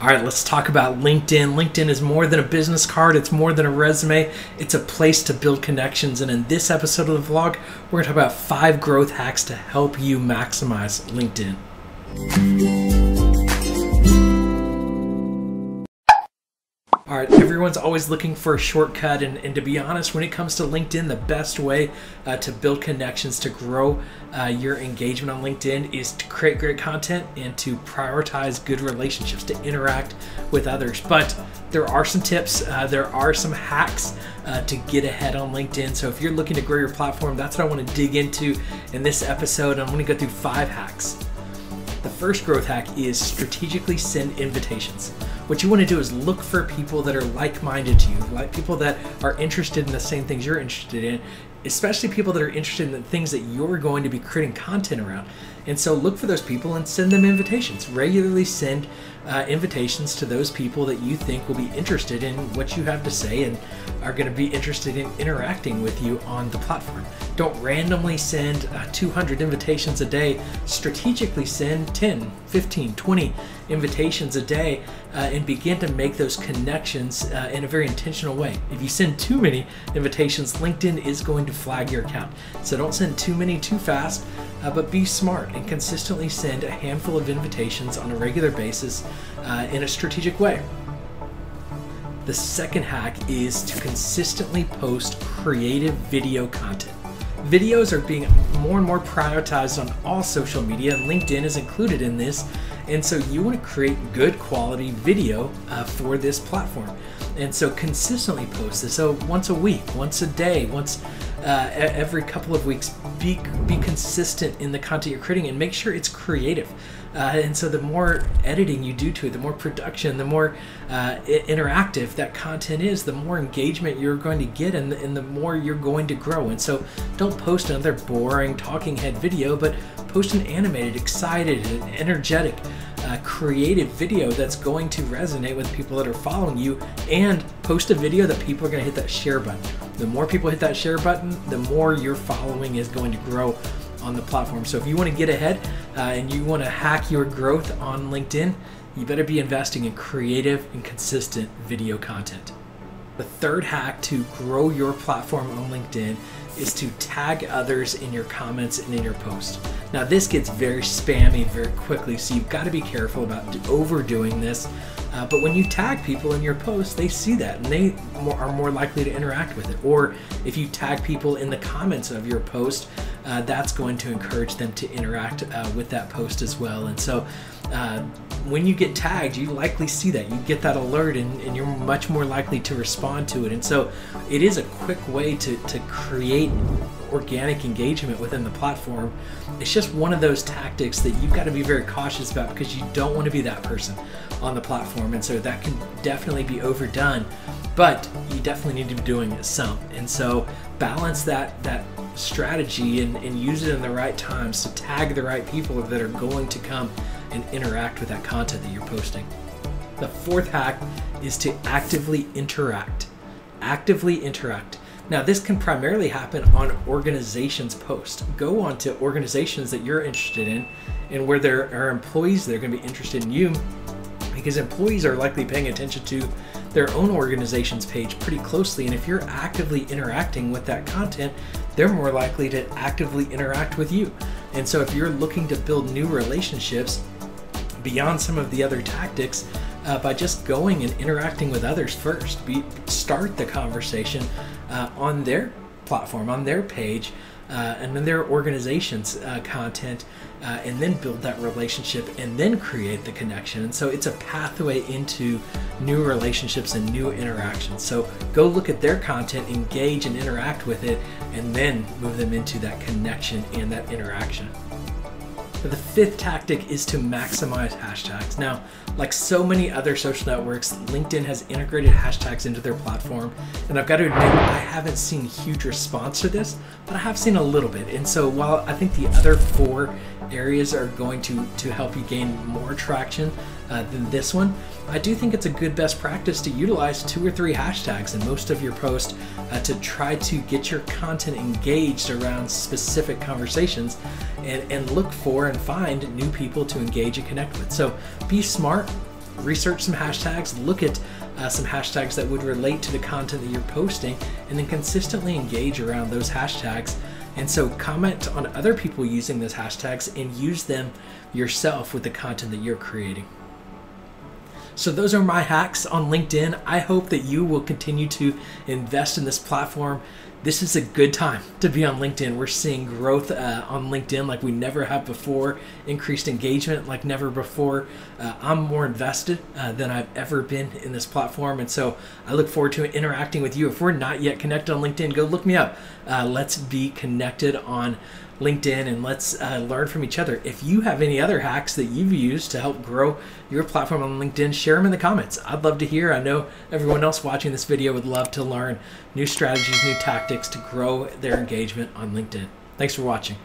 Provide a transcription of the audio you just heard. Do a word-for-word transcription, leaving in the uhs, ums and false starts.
All right, let's talk about LinkedIn. LinkedIn is more than a business card. It's more than a resume. It's a place to build connections. And in this episode of the vlog, we're gonna talk about five growth hacks to help you maximize LinkedIn. All right, everyone's always looking for a shortcut, and, and to be honest, when it comes to LinkedIn, the best way uh, to build connections, to grow uh, your engagement on LinkedIn is to create great content and to prioritize good relationships, to interact with others. But there are some tips, uh, there are some hacks uh, to get ahead on LinkedIn. So if you're looking to grow your platform, that's what I wanna dig into in this episode. I'm gonna go through five hacks. The first growth hack is strategically send invitations. What you want to do is look for people that are like-minded to you, like people that are interested in the same things you're interested in, especially people that are interested in the things that you're going to be creating content around. And so look for those people and send them invitations. Regularly send uh, invitations to those people that you think will be interested in what you have to say and are going to be interested in interacting with you on the platform. Don't randomly send uh, two hundred invitations a day. Strategically send ten, fifteen, twenty invitations a day uh, and begin to make those connections uh, in a very intentional way. If you send too many invitations, LinkedIn is going to flag your account. So don't send too many too fast, uh, but be smart and consistently send a handful of invitations on a regular basis uh, in a strategic way. The second hack is to consistently post creative video content. Videos are being more and more prioritized on all social media, and LinkedIn is included in this. And so you want to create good quality video uh, for this platform. And so consistently post this. So once a week, once a day, once uh, every couple of weeks, be, be consistent in the content you're creating and make sure it's creative. Uh, and so the more editing you do to it, the more production, the more uh, interactive that content is, the more engagement you're going to get and the, and the more you're going to grow. And so don't post another boring talking head video, but post an animated, excited, and energetic, uh, creative video that's going to resonate with people that are following you, and post a video that people are going to hit that share button. The more people hit that share button, the more your following is going to grow on the platform. So if you want to get ahead uh, and you want to hack your growth on LinkedIn, you better be investing in creative and consistent video content. The third hack to grow your platform on LinkedIn is to tag others in your comments and in your post. Now this gets very spammy very quickly, so you've got to be careful about overdoing this. Uh, but when you tag people in your posts, they see that and they more, are more likely to interact with it. Or if you tag people in the comments of your post, uh, that's going to encourage them to interact uh, with that post as well. And so uh, when you get tagged, you likely see that. You get that alert and, and you're much more likely to respond to it. And so it is a quick way to, to create organic engagement within the platform. It's just one of those tactics that you've got to be very cautious about because you don't want to be that person on the platform. And so that can definitely be overdone, but you definitely need to be doing it some. And so balance that that strategy and, and use it in the right times to tag the right people that are going to come and interact with that content that you're posting. The fourth hack is to actively interact. Actively interact. Now this can primarily happen on organizations' posts. Go on to organizations that you're interested in and where there are employees that are gonna be interested in you, because employees are likely paying attention to their own organization's page pretty closely. And if you're actively interacting with that content, they're more likely to actively interact with you. And so if you're looking to build new relationships beyond some of the other tactics, Uh, by just going and interacting with others first. Be, start the conversation uh, on their platform, on their page, uh, and then their organization's uh, content, uh, and then build that relationship and then create the connection. And so it's a pathway into new relationships and new interactions. So go look at their content, engage and interact with it, and then move them into that connection and that interaction. But the fifth tactic is to maximize hashtags. Now, like so many other social networks, LinkedIn has integrated hashtags into their platform. And I've got to admit, I haven't seen huge response to this, but I have seen a little bit. And so while I think the other four areas are going to, to help you gain more traction uh, than this one, I do think it's a good best practice to utilize two or three hashtags in most of your posts uh, to try to get your content engaged around specific conversations and, and look for and find new people to engage and connect with. So be smart, Research some hashtags, look at uh, some hashtags that would relate to the content that you're posting, and then consistently engage around those hashtags. And so comment on other people using those hashtags and use them yourself with the content that you're creating. So those are my hacks on LinkedIn. I hope that you will continue to invest in this platform. This is a good time to be on LinkedIn. We're seeing growth uh, on LinkedIn like we never have before, increased engagement like never before. Uh, I'm more invested uh, than I've ever been in this platform. And so I look forward to interacting with you. If we're not yet connected on LinkedIn, go look me up. Uh, let's be connected on LinkedIn and let's uh, learn from each other. If you have any other hacks that you've used to help grow your platform on LinkedIn, share them in the comments. I'd love to hear. I know everyone else watching this video would love to learn new strategies, new tactics to grow their engagement on LinkedIn. Thanks for watching.